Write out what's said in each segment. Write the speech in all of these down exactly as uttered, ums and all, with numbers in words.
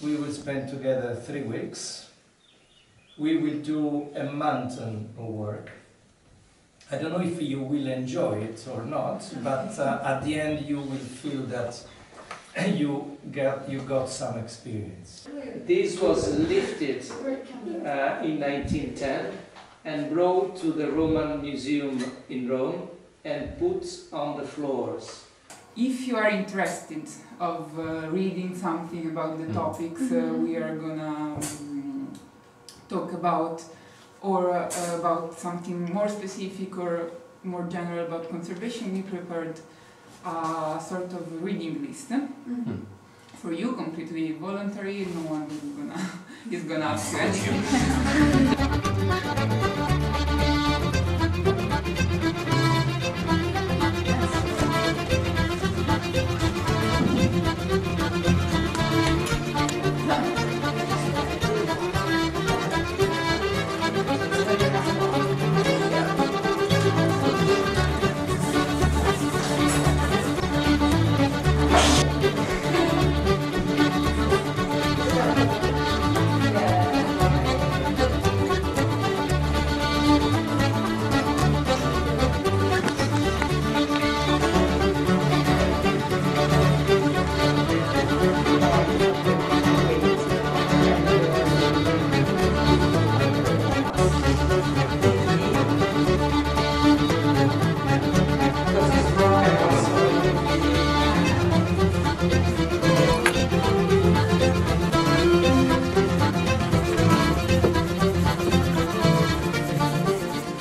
We will spend together three weeks. We will do a mountain of work. I don't know if you will enjoy it or not, but uh, at the end you will feel that you got, you got some experience. This was lifted uh, in nineteen ten and brought to the Roman Museum in Rome and put on the floors. If you are interested of uh, reading something about the topics uh, we are gonna um, talk about, or uh, about something more specific or more general about conservation, we prepared a sort of reading list mm-hmm. for you, completely voluntary. No one is gonna is gonna ask you anything.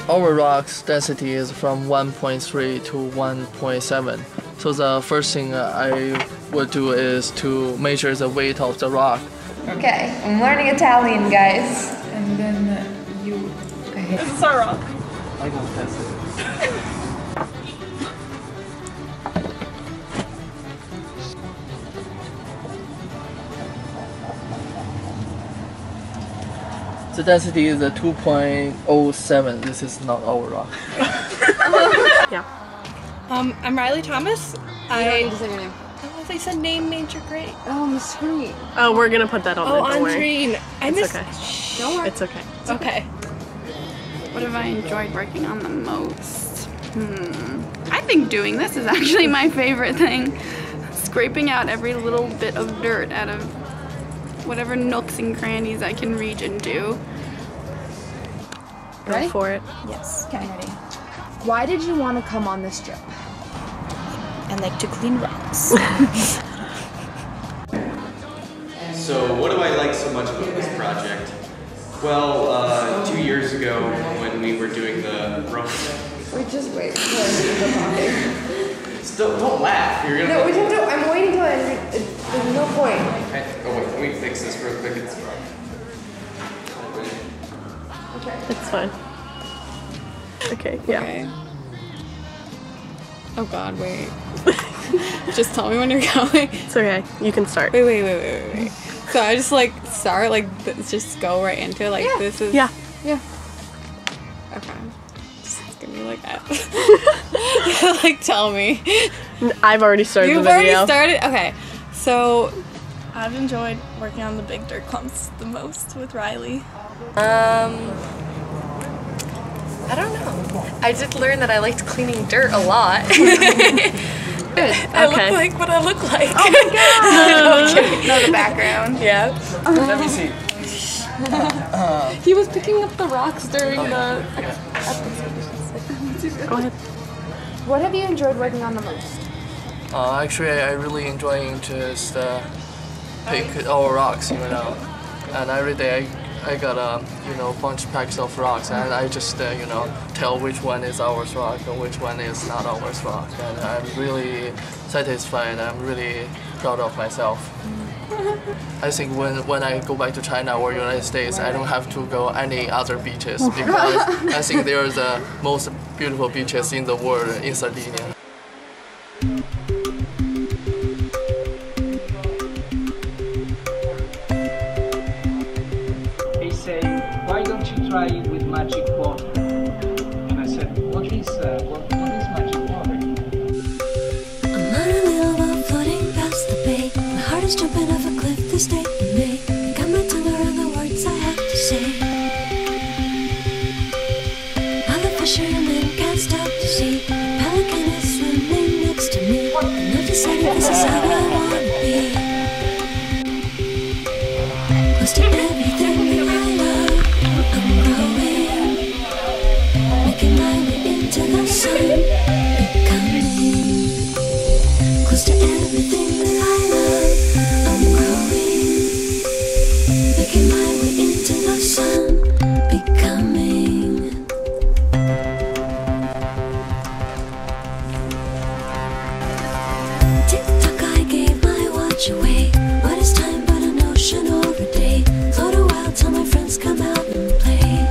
Our rock's density is from one point three to one point seven. So the first thing I would do is to measure the weight of the rock. Okay, I'm learning Italian, guys. And then uh, you... Okay. This is our rock. I don't test it. The density is a two point oh seven. This is not our rock. Yeah. Um, I'm Riley Thomas. You I don't need to say your name. Oh, they said name major grade. Oh, I'm sorry. Oh, we're gonna put that on. Oh, on green. I missed. It's okay. It's okay. It's okay. What have I enjoyed working on the most? Hmm. I think doing this is actually my favorite thing. Scraping out every little bit of dirt out of whatever nooks and crannies I can reach and do. Ready? Go for it. Yes. Okay. I'm ready. Why did you want to come on this trip? I like to clean rocks. So what do I like so much about this project? Well, uh, two years ago when we were doing the rock. We just wait for the body. Still, don't laugh. You're gonna. No, we don't. Do, I'm waiting till I. There's no point. Okay. Oh wait, can we fix this real quick? It's wrong. Okay. It's fine. Okay, yeah. Okay. Oh god, wait. Just tell me when you're going. It's okay. You can start. Wait, wait, wait, wait, wait, wait. So I just like start like th just go right into it. Like yeah. This is yeah. Yeah. Okay. Just give me like that. Like tell me. I've already started. You've the video. already started? Okay. So, I've enjoyed working on the big dirt clumps the most with Riley. Um, I don't know. I did learn that I liked cleaning dirt a lot. Good. I okay. look like what I look like. Oh my god! Okay. Know the background. Yeah. Um, Let me see. Uh, he was picking up the rocks during okay. the episode. Go ahead. What have you enjoyed working on the most? Uh, actually, I really enjoying just uh, pick all rocks, you know, and every day I, I got a, you know, bunch of packs of rocks, and I just, uh, you know, tell which one is ours rock and which one is not ours rock, and I'm really satisfied, I'm really proud of myself. I think when, when I go back to China or United States, I don't have to go any other beaches, because I think they are the most beautiful beaches in the world in Sardinia. With magic water, and I said, what is uh, what, what is magic water? I'm on a wheelbarrow floating past the bay. My heart is jumping off a cliff this day. to the sun, it comes close to everything that I love. I'm growing, making my way into the sun, becoming. Tick tock, I gave my watch away. What is time but an ocean or a day? Float a while till my friends come out and play.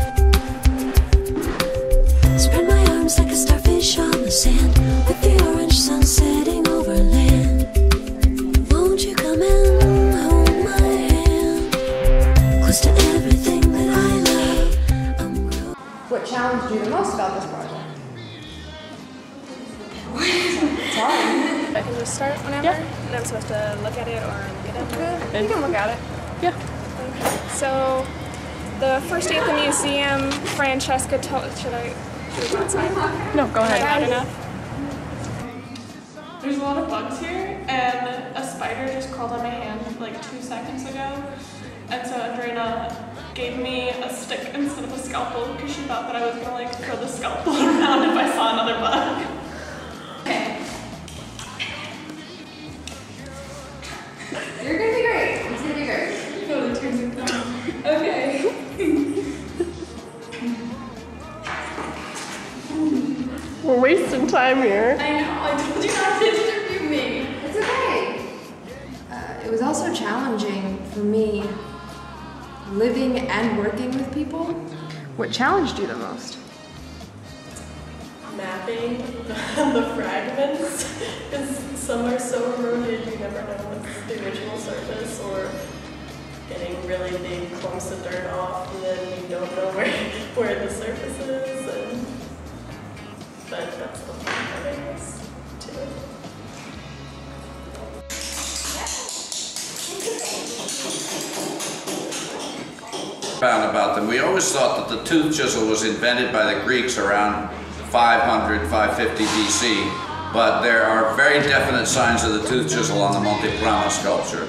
Spread my arms like a starfish on the sand, with the orange sun setting over land. Won't you come and hold my hand? Close to everything that I love, I'm growing. What challenged you the most about this project? It's hard. I can just start whenever, yeah. And I'm supposed to look at it or get into it. You can look at it. Yeah. Okay. So, the first day at the museum, Francesca told... Should I... No, go ahead. Bad enough. There's a lot of bugs here, and a spider just crawled on my hand like two seconds ago. And so Andrena gave me a stick instead of a scalpel because she thought that I was gonna like throw the scalpel around if I saw another bug. Okay. You're gonna be great. It's gonna be great. No, it's gonna be fun. Okay. We're wasting time here. I know, I told you not to interview me. It's okay. Uh, it was also challenging for me living and working with people. What challenged you the most? Mapping the fragments, because some are so eroded you never know what's the original surface, or getting really big clumps of dirt off and then you don't know where, where the surface is. And but that's the fun part, I guess, too. About them. We always thought that the tooth chisel was invented by the Greeks around five hundred, five fifty B C, but there are very definite signs of the tooth chisel on the Monte Prama sculpture,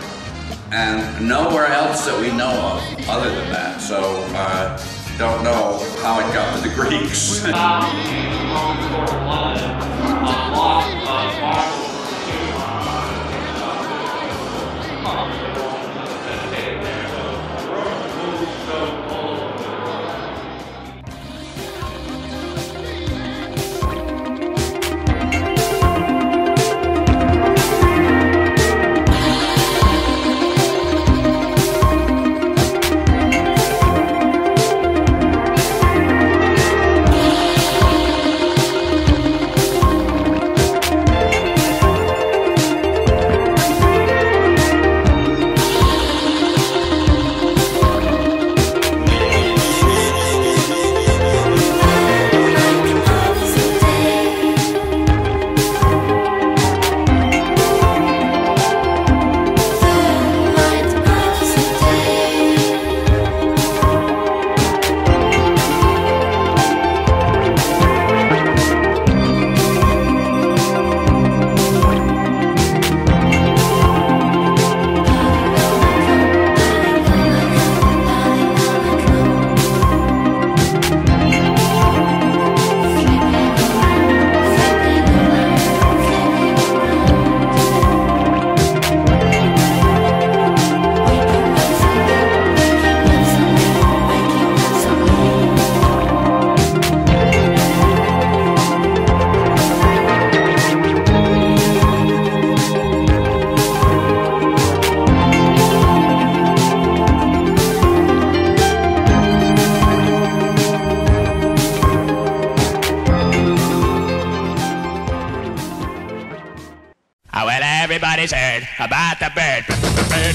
and nowhere else that we know of other than that. So. Uh, don't know how it got to the Greeks. A Everybody's heard about the bird. Bird,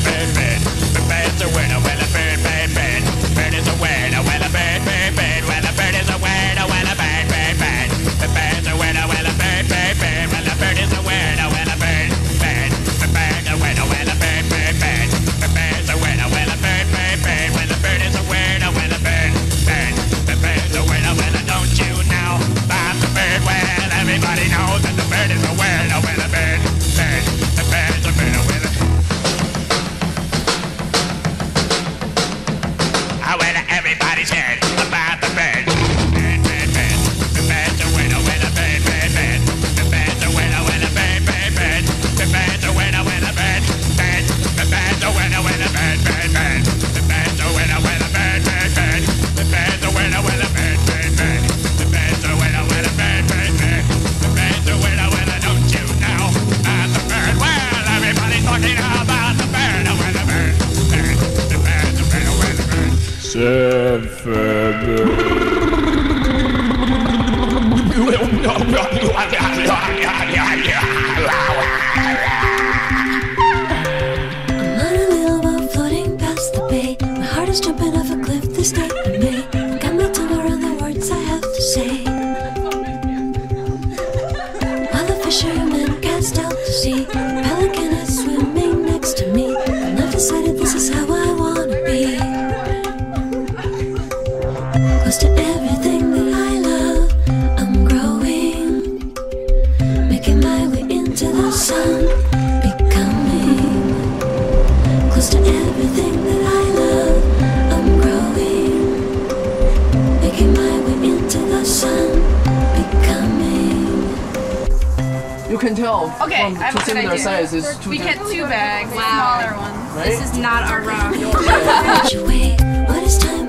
bird, bird. The bird's a word. Well, a bird, bird, bird. Bird is a word. Well, a bird, bird, bird. Well, a bird is a word. Well, a bird, bird, bird. The bird's a word. Well, a bird, bird, bird. Well, a bird is a word. Well, a bird, bird. The bird's a word. Well, a bird, bird, bird. The bird's a word. Well, a bird, bird, bird. Well, a bird is a word. Well, a bird, bird. The bird's a word. Well, don't you know about the bird? Well, everybody knows that the bird is a word. Well, a bird. same. While the fisherman cast out to sea, the pelican is swimming next to me, and I've decided this is how I wanna be. Close to everything that I love, I'm growing, making my way into the sun, becoming. Close to everything that I love, I'm growing, making my way into the sun, becoming. You can tell okay, from two similar sizes. Two we get two bags, wow. Smaller ones. Right? This is not our rock. What is time?